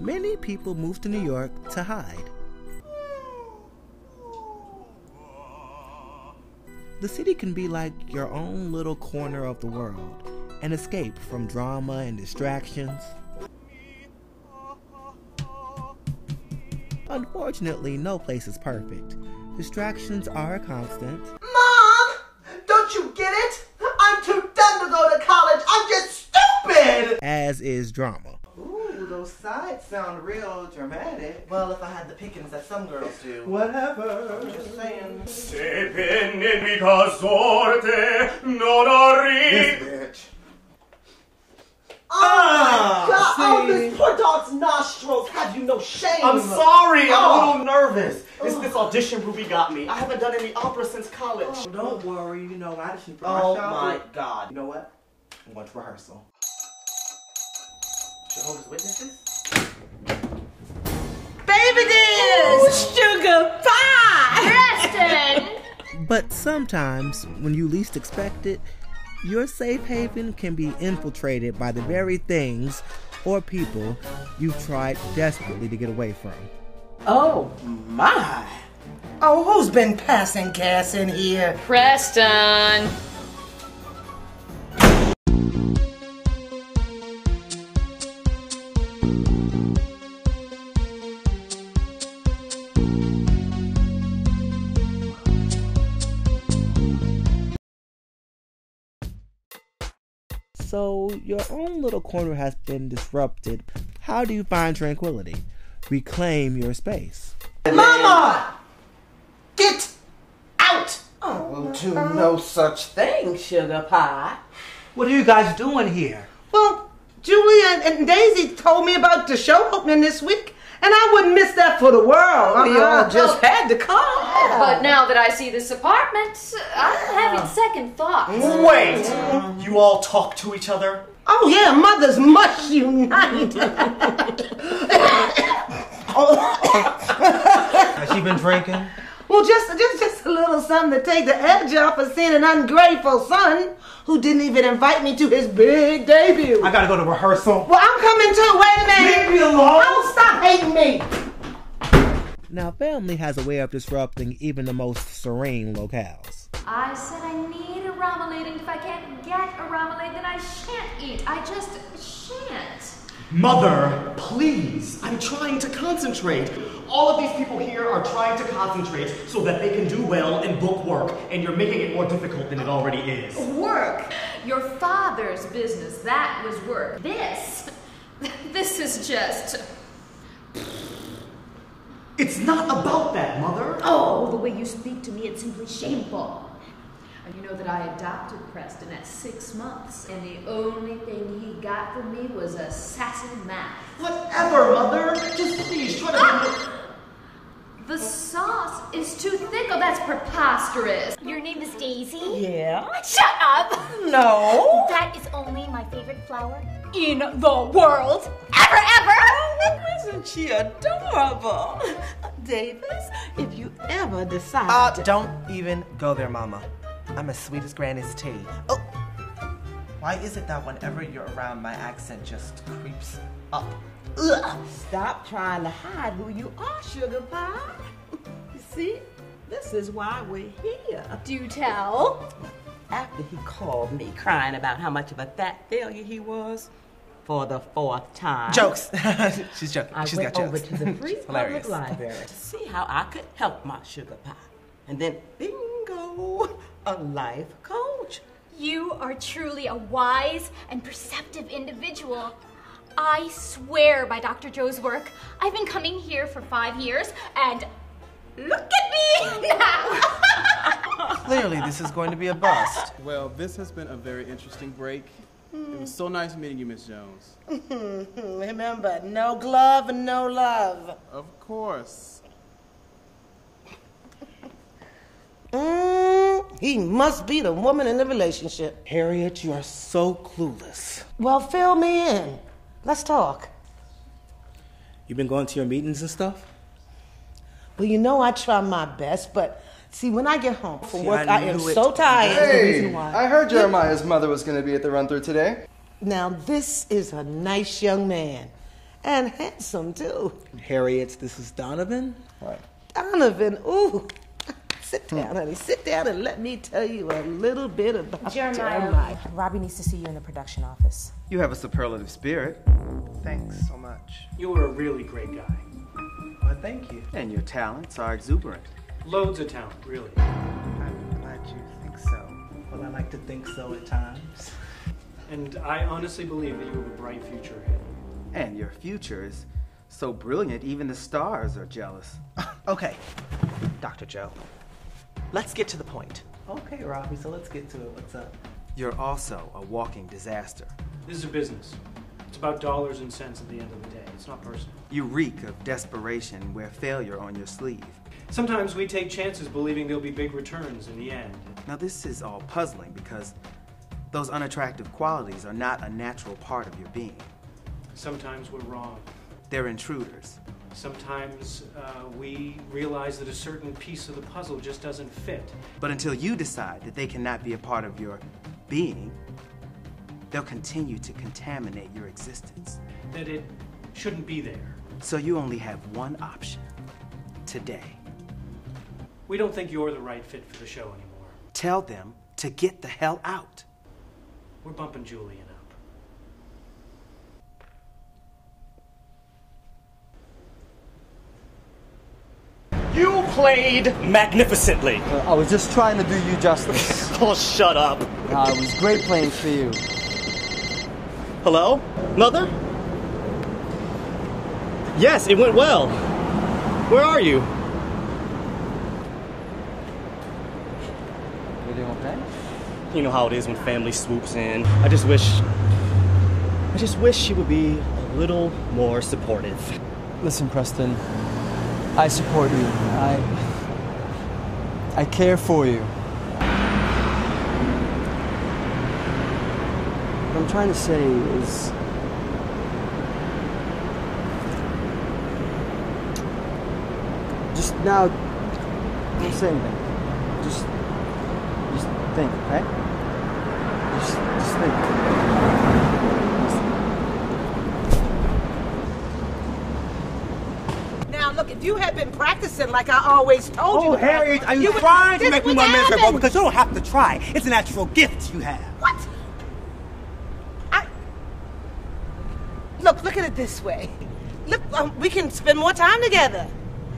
many people moved to New York to hide. The city can be like your own little corner of the world, an escape from drama and distractions. Unfortunately, no place is perfect. Distractions are a constant. Mom! Don't you get it? I'm too dumb to go to college. I'm just stupid! As is drama. Ooh, those sides sound real dramatic. Well, if I had the pickings that some girls do. Whatever. I'm just saying. This bitch. Oh my God! Oh, this poor dog's nostrils have you no shame! I'm sorry! I'm a little nervous. It's this audition Ruby got me. I haven't done any opera since college. Oh, don't worry, you know, I auditioned for my God. You know what? I'm going to rehearsal. Jehovah's Witnesses? Baby dish! Sugar pie! Preston! But sometimes, when you least expect it, your safe haven can be infiltrated by the very things or people you've tried desperately to get away from. Oh my! Oh, who's been passing gas in here? Preston! So, your own little corner has been disrupted. How do you find tranquility? Reclaim your space. Mama! Get out! I will do no such thing, sugar pie. What are you guys doing here? Well, Julian and Daisy told me about the show opening this week, and I wouldn't miss that for the world. We all just had to come. Yeah. But now that I see this apartment, I'm having second thoughts. Wait! You all talk to each other? Oh yeah, mothers must unite. Has she been drinking? Well, just a little something to take the edge off of seeing an ungrateful son who didn't even invite me to his big debut. I gotta go to rehearsal. Well, I'm coming too. Wait a minute. Leave me alone. Don't stop hating me. Now, family has a way of disrupting even the most serene locales. I said I need a Ramelade, and if I can't get a Ramelade, then I shan't eat. I just shan't. Mother, please, I'm trying to concentrate. All of these people here are trying to concentrate so that they can do well and book work, and you're making it more difficult than it already is. Work? Your father's business, that was work. This is just... It's not about that, Mother. Oh, the way you speak to me, it's simply shameful. You know that I adopted Preston at 6 months, and the only thing he got from me was a sassy mouth. Whatever, Mother! Just please try to... The sauce is too thick. Oh, that's preposterous. Your name is Daisy? Yeah. Shut up! No. That is only my favorite flower in the world. Ever, ever! Oh, isn't she adorable? Davis, if you ever decide... don't even go there, Mama. I'm as sweet as Granny's tea. Oh! Why is it that whenever you're around, my accent just creeps up? Ugh. Stop trying to hide who you are, sugar pie. You see? This is why we're here. Do tell. After he called me crying about how much of a fat failure he was, for the 4th time. Jokes. She's joking. I went over to the free public library to see how I could help my sugar pie. And then, bingo! A life coach. You are truly a wise and perceptive individual. I swear by Dr. Joe's work. I've been coming here for 5 years, and look at me now! Clearly, this is going to be a bust. Well, this has been a very interesting break. It was so nice meeting you, Miss Jones. Remember, no glove and no love. Of course. He must be the woman in the relationship. Harriet, you are so clueless. Well, fill me in. Let's talk. You've been going to your meetings and stuff? Well, you know I try my best, but see, when I get home from work, I am so tired. Hey, I heard Jeremiah's mother was going to be at the run-through today. Now, this is a nice young man. And handsome, too. Harriet, this is Donovan. Right. Donovan, ooh. Sit down, honey. Sit down and let me tell you a little bit about Jeremiah. Robbie needs to see you in the production office. You have a superlative spirit. Thanks so much. You were a really great guy. Well, thank you. And your talents are exuberant. Loads of talent, really. I'm glad you think so. Well, I like to think so at times. And I honestly believe that you have a bright future ahead. And your future is so brilliant, even the stars are jealous. Okay, Dr. Joe. Let's get to the point. Okay, Robbie, so let's get to it. What's up? You're also a walking disaster. This is a business. It's about dollars and cents at the end of the day. It's not personal. You reek of desperation and wear failure on your sleeve. Sometimes we take chances believing there'll be big returns in the end. Now this is all puzzling because those unattractive qualities are not a natural part of your being. Sometimes we're wrong. They're intruders. Sometimes we realize that a certain piece of the puzzle just doesn't fit. But until you decide that they cannot be a part of your being, they'll continue to contaminate your existence. That it shouldn't be there. So you only have one option. Today. We don't think you're the right fit for the show anymore. Tell them to get the hell out. We're bumping Julian up. You played magnificently. I was just trying to do you justice. Oh, shut up. It was great playing for you. Hello? Mother? Yes, it went well. Where are you? Everything okay? You know how it is when family swoops in. I just wish she would be a little more supportive. Listen, Preston. I support you. I care for you. What I'm trying to say is, just now, don't say anything. Just think, okay? Just think. If you had been practicing like I always told you to practice. Oh, Harriet, are you trying to make me more miserable? Because you don't have to try. It's a natural gift you have. What? Look at it this way. Look, we can spend more time together.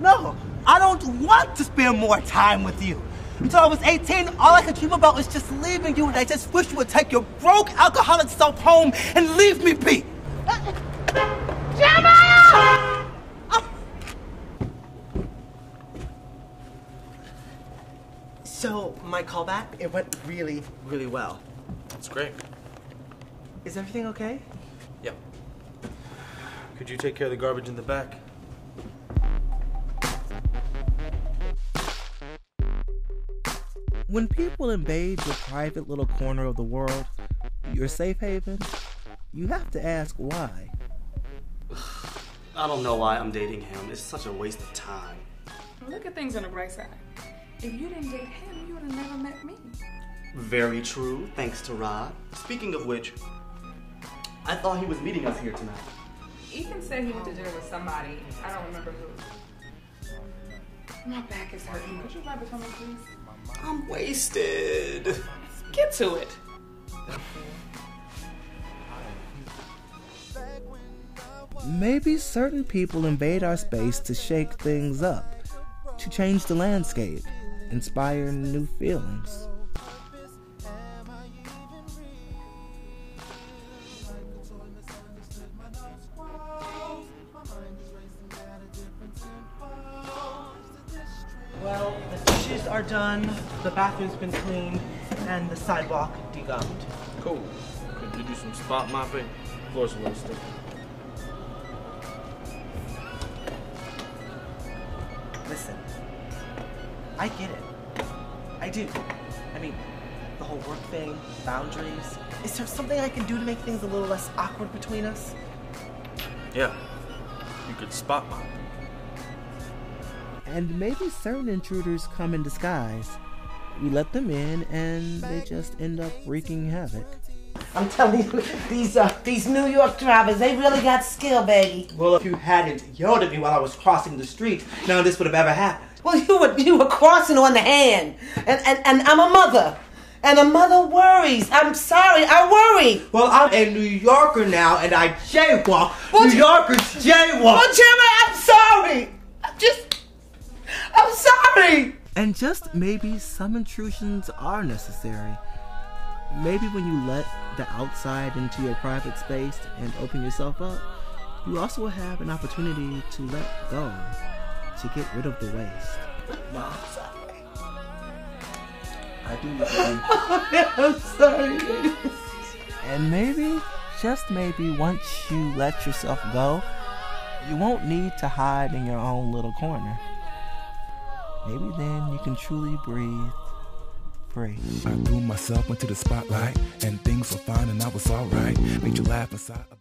No, I don't want to spend more time with you. Until I was 18, all I could dream about was just leaving you, and I just wish you would take your broke alcoholic self home and leave me be. Jeremiah! So, my callback, it went really, really well. That's great. Is everything okay? Yep. Yeah. Could you take care of the garbage in the back? When people invade your private little corner of the world, your safe haven, you have to ask why. I don't know why I'm dating him. It's such a waste of time. Look at things on the bright side. If you didn't date him, you would have never met me. Very true, thanks to Rob. Speaking of which, I thought he was meeting us here tonight. Ethan said he went to dinner with somebody. I don't remember who. My back is hurting. Could you grab it for me, please? I'm wasted. Get to it. Maybe certain people invade our space to shake things up, to change the landscape. Inspire new feelings. Well, the dishes are done, the bathroom's been cleaned, and the sidewalk degummed. Cool. Could you do some spot mopping? The floor's a little sticky. Listen. I get it. I do. I mean, the whole work thing, boundaries. Is there something I can do to make things a little less awkward between us? Yeah. You could spot mop. And maybe certain intruders come in disguise. We let them in and they just end up wreaking havoc. I'm telling you, these New York drivers, they really got skill, baby. Well, if you hadn't yelled at me while I was crossing the street, none of this would have ever happened. Well, you were crossing on the hand, and I'm a mother. And a mother worries. I'm sorry, I worry. Well, I'm a New Yorker now, and I jaywalk. Well, New Yorkers jaywalk. Well, Jeremiah, I'm sorry. I'm sorry. And just maybe some intrusions are necessary. Maybe when you let the outside into your private space and open yourself up, you also have an opportunity to let go, to get rid of the waste. Mom, I'm sorry. I do love you. I'm sorry. And maybe, just maybe, once you let yourself go, you won't need to hide in your own little corner. Maybe then you can truly breathe free. I threw myself into the spotlight, and things were fine and I was alright. Made you laugh inside.